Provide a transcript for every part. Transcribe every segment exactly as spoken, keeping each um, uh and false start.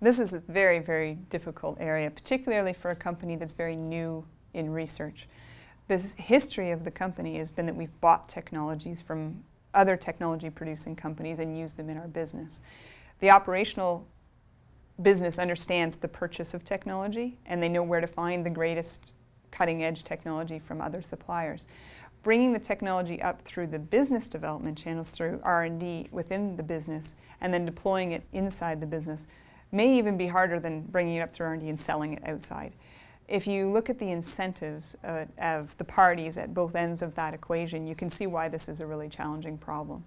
This is a very, very difficult area, particularly for a company that's very new in research. The history of the company has been that we've bought technologies from other technology-producing companies and used them in our business. The operational business understands the purchase of technology, and they know where to find the greatest cutting-edge technology from other suppliers. Bringing the technology up through the business development channels, through R and D within the business, and then deploying it inside the business may even be harder than bringing it up through R and D and selling it outside. If you look at the incentives uh, of the parties at both ends of that equation, you can see why this is a really challenging problem.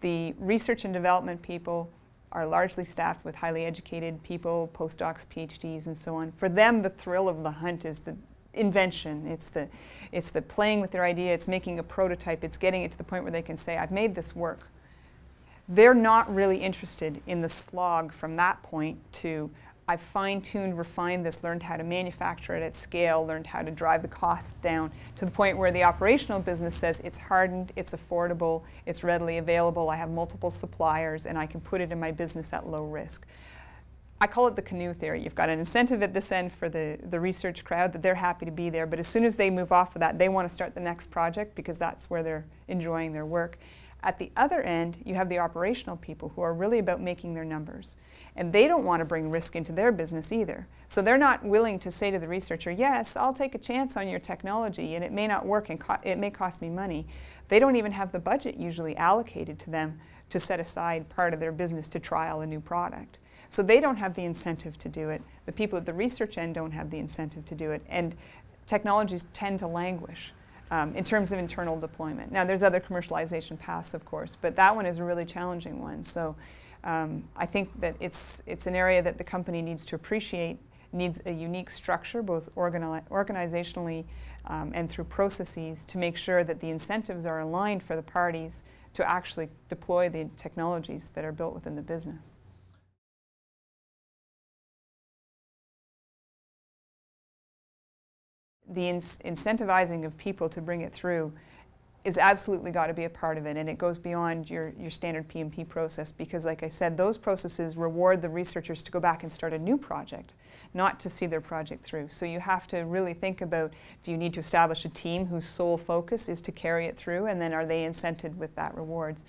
The research and development people are largely staffed with highly educated people, postdocs, P H Ds, and so on. For them, the thrill of the hunt is the invention. It's the, it's the playing with their idea, it's making a prototype, it's getting it to the point where they can say, I've made this work. They're not really interested in the slog from that point to, I've fine-tuned, refined this, learned how to manufacture it at scale, learned how to drive the costs down to the point where the operational business says it's hardened, it's affordable, it's readily available, I have multiple suppliers, and I can put it in my business at low risk. I call it the canoe theory. You've got an incentive at this end for the, the research crowd that they're happy to be there, but as soon as they move off of that, they want to start the next project because that's where they're enjoying their work. At the other end, you have the operational people who are really about making their numbers. And they don't want to bring risk into their business either. So they're not willing to say to the researcher, yes, I'll take a chance on your technology and it may not work and co it may cost me money. They don't even have the budget usually allocated to them to set aside part of their business to trial a new product. So they don't have the incentive to do it. The people at the research end don't have the incentive to do it. And technologies tend to languish Um, in terms of internal deployment. Now there's other commercialization paths, of course, but that one is a really challenging one. So um, I think that it's, it's an area that the company needs to appreciate, needs a unique structure, both organi organizationally um, and through processes, to make sure that the incentives are aligned for the parties to actually deploy the technologies that are built within the business. The incentivizing of people to bring it through is absolutely got to be a part of it, and it goes beyond your, your standard P and P process because, like I said, those processes reward the researchers to go back and start a new project, not to see their project through. So you have to really think about, do you need to establish a team whose sole focus is to carry it through, and then are they incented with that rewards?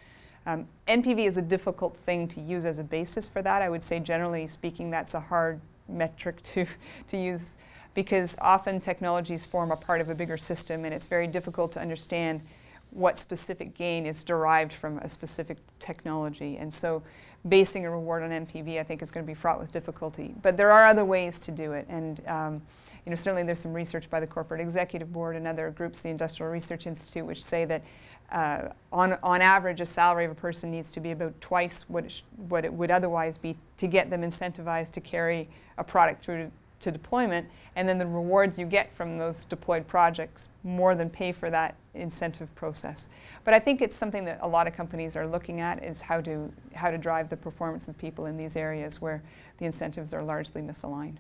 Um, N P V is a difficult thing to use as a basis for that. I would say, generally speaking, that's a hard metric to, to use, because often technologies form a part of a bigger system and it's very difficult to understand what specific gain is derived from a specific technology. And so basing a reward on N P V, I think, is going to be fraught with difficulty. But there are other ways to do it. And um, you know, certainly there's some research by the Corporate Executive Board and other groups, the Industrial Research Institute, which say that uh, on, on average a salary of a person needs to be about twice what it, sh what it would otherwise be to get them incentivized to carry a product through to to deployment, and then the rewards you get from those deployed projects more than pay for that incentive process. But I think it's something that a lot of companies are looking at, is how to, how to drive the performance of people in these areas where the incentives are largely misaligned.